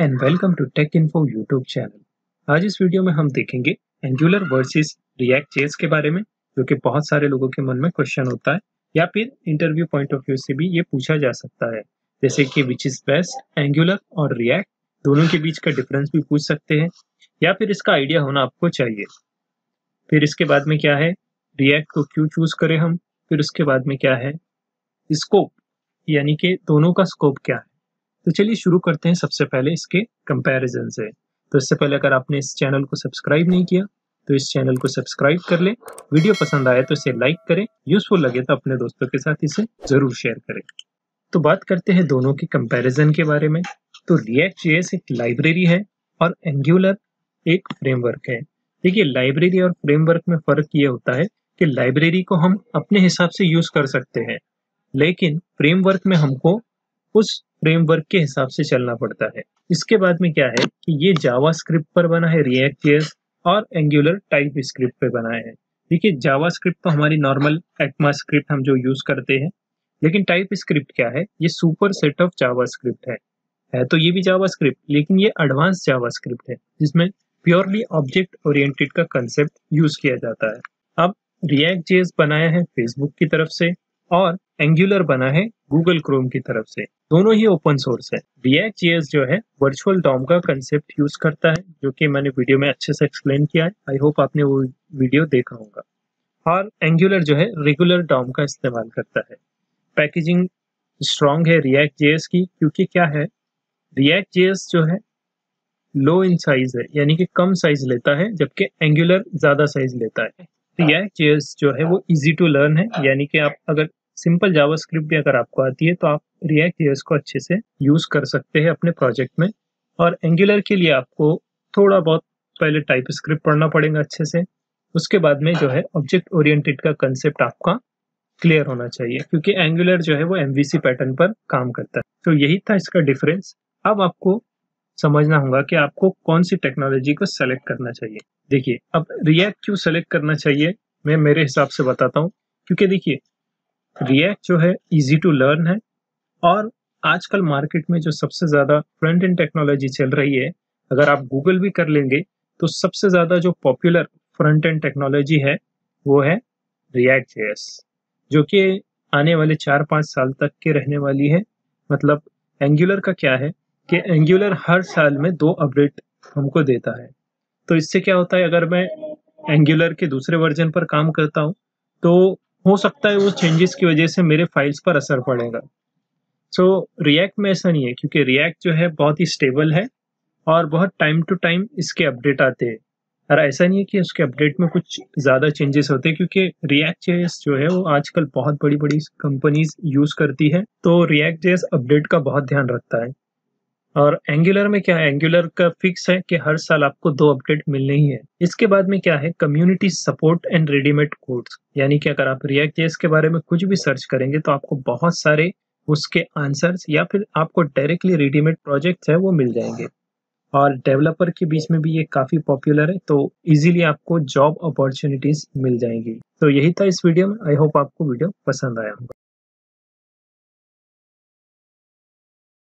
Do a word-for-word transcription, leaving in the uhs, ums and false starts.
And welcome to take info YouTube channel. आज इस video में हम देखेंगे एंगुलर वर्सेस रिएक्ट जेएस के बारे में, जो कि बहुत सारे लोगों के मन में क्वेश्चन होता है या फिर इंटरव्यू पॉइंट ऑफ व्यू से भी ये पूछा जा सकता है, जैसे कि विच इज बेस्ट, एंगुलर और रिएक्ट, दोनों के बीच का डिफरेंस भी पूछ सकते हैं या फिर इसका आइडिया होना आपको चाहिए। फिर इसके बाद में क्या है, रिएक्ट को क्यों चूज करें हम, फिर उसके बाद में क्या है स्कोप, यानी कि दोनों का स्कोप क्या है। तो चलिए शुरू करते हैं सबसे पहले इसके कंपैरिजन से। तो इससे पहले अगर आपने इस चैनल को सब्सक्राइब नहीं किया तो इस चैनल को सब्सक्राइब कर लें, वीडियो पसंद आया तो इसे लाइक करें, यूजफुल लगे तो अपने दोस्तों के साथ इसे जरूर शेयर करें। तो बात करते हैं दोनों के कंपैरिजन के बारे में। तो रिएक्ट जेएस एक लाइब्रेरी है और एंगुलर एक फ्रेमवर्क है। देखिए, लाइब्रेरी और फ्रेमवर्क में फर्क ये होता है कि लाइब्रेरी को हम अपने हिसाब से यूज कर सकते हैं, लेकिन फ्रेमवर्क में हमको उस फ्रेमवर्क के हिसाब से चलना पड़ता है। इसके बाद में क्या है कि ये जावास्क्रिप्ट पर बना है रिएक्ट जेएस, और एंगुलर टाइप स्क्रिप्ट पे बना है। देखिए, जावास्क्रिप्ट तो हमारी नॉर्मल एक्मास्क्रिप्ट हम जो यूज करते हैं, लेकिन टाइप स्क्रिप्ट क्या है, ये सुपर सेट ऑफ जावास्क्रिप्ट है।, है तो ये भी जावास्क्रिप्ट, लेकिन ये एडवांस जावास्क्रिप्ट है जिसमें प्योरली ऑब्जेक्ट ओरिएंटेड का कंसेप्ट यूज किया जाता है। अब रिएक्ट जेएस बनाया है फेसबुक की तरफ से और एंगुलर बना है गूगल क्रोम की तरफ से, दोनों ही ओपन सोर्स है। रिएक्ट जेएस जो है वर्चुअल डॉम का कंसेप्ट यूज करता है, जो कि मैंने वीडियो में अच्छे से एक्सप्लेन किया है, आई होप आपने वो वीडियो देखा होगा। और एंगुलर जो है रेगुलर डॉम का इस्तेमाल करता है। पैकेजिंग स्ट्रॉन्ग है रिएक्ट जेएस की, क्योंकि क्या है, रिएक्ट जेएस जो है लो इन साइज है, यानी कि कम साइज लेता है, जबकि एंगुलर ज्यादा साइज लेता है। रिएक्ट जेएस जो है वो इजी टू लर्न है, यानी कि आप अगर सिंपल जावास्क्रिप्ट भी अगर आपको आती है तो आप रिएक्ट जेएस को अच्छे से यूज कर सकते हैं अपने प्रोजेक्ट में। और एंगुलर के लिए आपको थोड़ा बहुत पहले टाइप स्क्रिप्ट पढ़ना पड़ेगा अच्छे से, उसके बाद में जो है ऑब्जेक्ट ओरिएंटेड का कंसेप्ट आपका क्लियर होना चाहिए, क्योंकि एंगुलर जो है वो एमवीसी पैटर्न पर काम करता है। तो यही था इसका डिफरेंस। अब आपको समझना होगा कि आपको कौन सी टेक्नोलॉजी को सेलेक्ट करना चाहिए। देखिए, अब रिएक्ट क्यों सेलेक्ट करना चाहिए, मैं मेरे हिसाब से बताता हूँ, क्योंकि देखिए रिएक्ट जो है इजी टू लर्न है, और आजकल मार्केट में जो सबसे ज़्यादा फ्रंट एंड टेक्नोलॉजी चल रही है, अगर आप गूगल भी कर लेंगे तो सबसे ज़्यादा जो पॉपुलर फ्रंट एंड टेक्नोलॉजी है वो है रिएक्ट जेएस, जो कि आने वाले चार पाँच साल तक के रहने वाली है। मतलब एंगुलर का क्या है कि एंगुलर हर साल में दो अपडेट हमको देता है, तो इससे क्या होता है, अगर मैं एंगुलर के दूसरे वर्जन पर काम करता हूँ तो हो सकता है वो चेंजेस की वजह से मेरे फाइल्स पर असर पड़ेगा। सो रिएक्ट में ऐसा नहीं है, क्योंकि रिएक्ट जो है बहुत ही स्टेबल है और बहुत टाइम टू टाइम इसके अपडेट आते हैं, और ऐसा नहीं है कि उसके अपडेट में कुछ ज़्यादा चेंजेस होते हैं, क्योंकि रिएक्ट जेएस जो है वो आजकल बहुत बड़ी बड़ी कंपनीज यूज़ करती है, तो रिएक्ट जेएस अपडेट का बहुत ध्यान रखता है। और एंगुलर में क्या है, एंगुलर का फिक्स है कि हर साल आपको दो अपडेट मिलने ही है। इसके बाद में क्या है, community support and readymade codes, यानी कि अगर आप रिएक्ट जेएस के बारे में कुछ भी सर्च करेंगे तो आपको बहुत सारे उसके आंसर्स या फिर आपको डायरेक्टली रेडीमेड प्रोजेक्ट्स है वो मिल जाएंगे, और डेवलपर के बीच में भी ये काफ़ी पॉपुलर है, तो ईजिली आपको जॉब अपॉर्चुनिटीज मिल जाएंगी। तो यही था इस वीडियो में, आई होप आपको वीडियो पसंद आया होगा।